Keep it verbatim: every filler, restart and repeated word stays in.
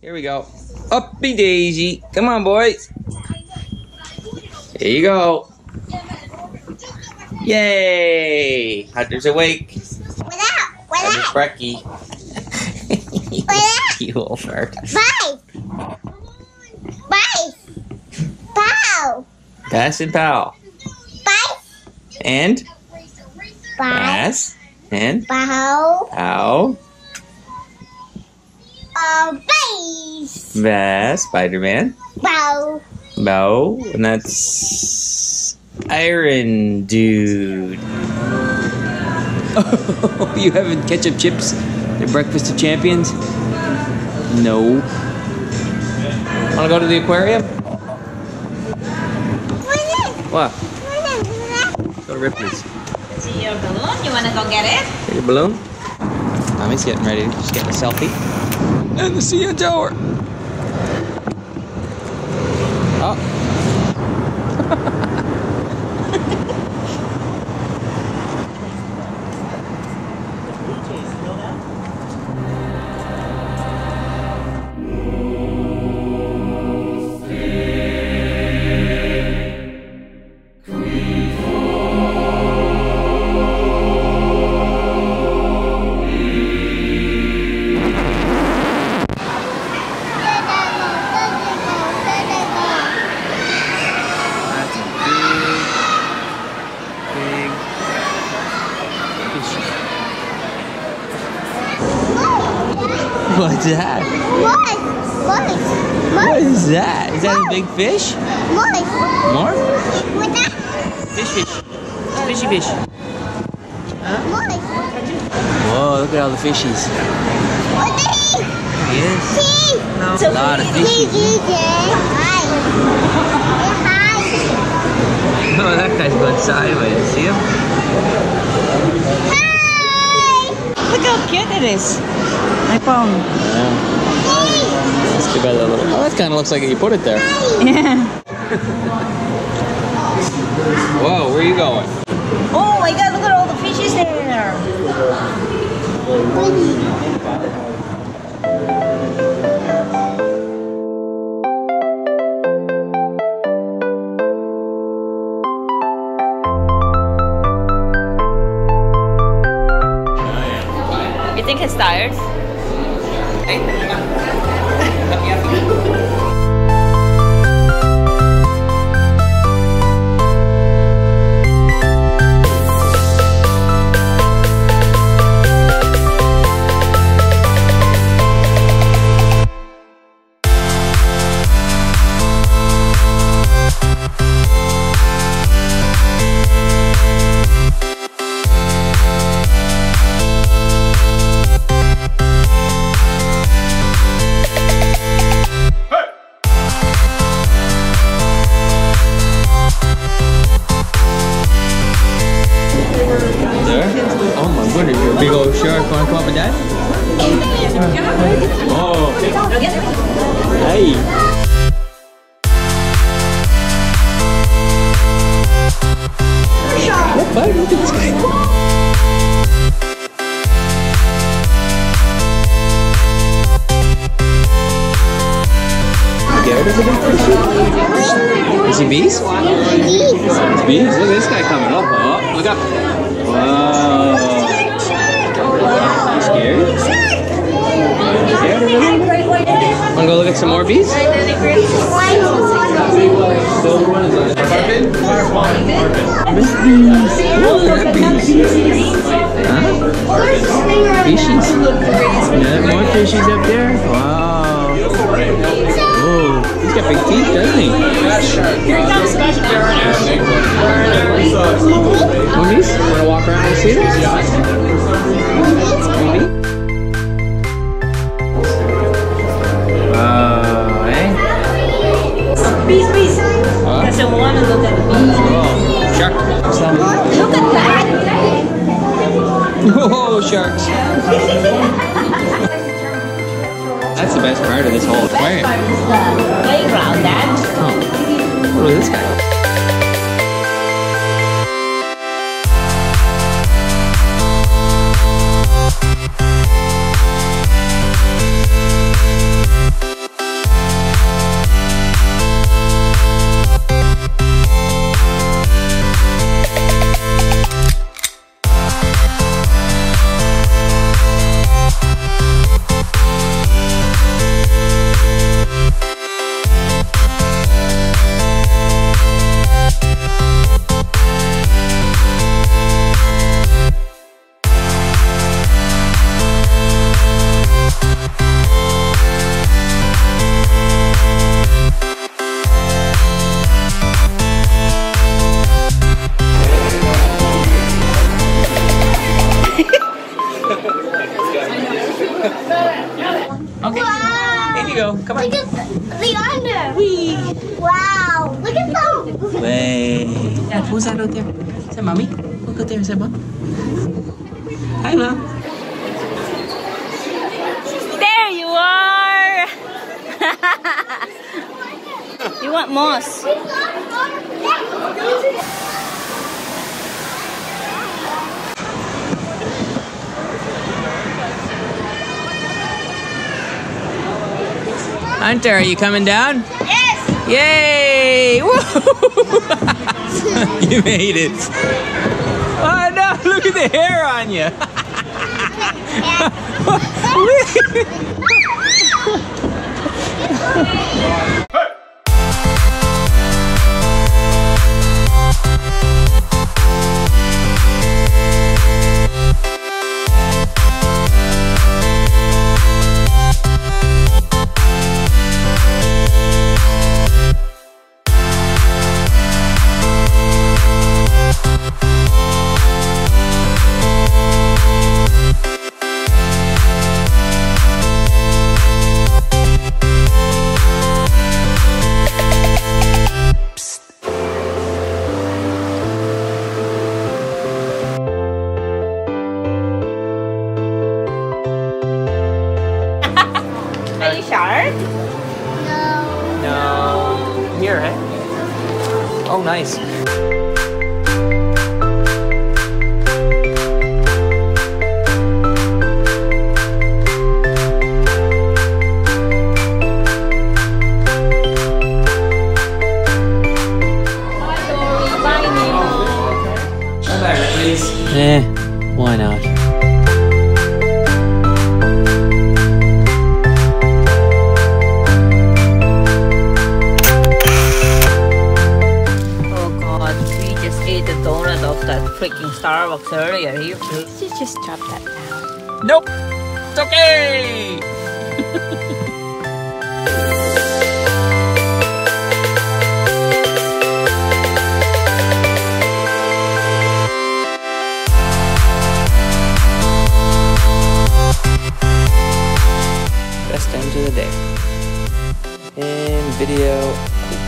Here we go. Uppy daisy. Come on, boys. There you go. Yay! Hunter's awake. What up? What up? Hunter's brekkie. What up? You old fart. Bye. Bye. Pow. Pass and pow. Bye. And? Bye. Pass. And? Pow. Pow. Oh, base. Bass. Spider-Man. Bow. Bow. And that's Iron Dude. Oh, you having ketchup chips? The breakfast of champions? No. Wanna go to the aquarium? What? Let's go to Ripley's. See your balloon? You wanna go get it? Your balloon? Mommy's getting ready to just get a selfie. And the C N Tower. What's that? Morph! Morph! Morph! What is that? Is that Morph. A big fish? Morph! Morph? What's that? Fish fish. It's fishy fish. Huh? Morph! Whoa, look at all the fishies. What the heck? Yes. Fish! No. So a lot of fishies. Hi. Hi. Oh, that guy's going sideways. See him? Hi! Look how cute it is. iPhone. Yeah. Let's give it a little. Oh, that kind of looks like you put it there. Yeah. Whoa, where are you going? Oh my God! Look at all the fishes in there. You think he's tired? Big old shark, wanna come up and dive? Oh! Hey! What bite? Look at this guy! Garrett is a big fish. Is he bees? It's bees? Look at this guy coming up. Oh, look up! Wow! Scary? Wanna go look at some more bees? Miss bees! What bees? Huh? Fishies? Yeah, more fishies up there? Wow! Whoa! He's got big teeth, doesn't he? Movies? Wanna walk around and see this? I want to look at the bees. Oh, shark. Look at that. Whoa, sharks. That's the best part of this whole aquarium. The best part is the playground, Dad. Oh, look at this guy. go. Come on. Look at the under. Whee. Wow. Look at them. Wait. Dad, who's that out there? Is that mommy? Look out there. Is that mom? Hi, mom. There you are. You want moss? Hunter, are you coming down? Yes! Yay! Woo! You made it. Oh no, look at the hair on you. Shark? No. No. Here, eh? Oh, nice. Come back, please. Eh, why not? Freaking Starbucks earlier. You just drop that down. Nope. It's okay. Best times of the day. In video.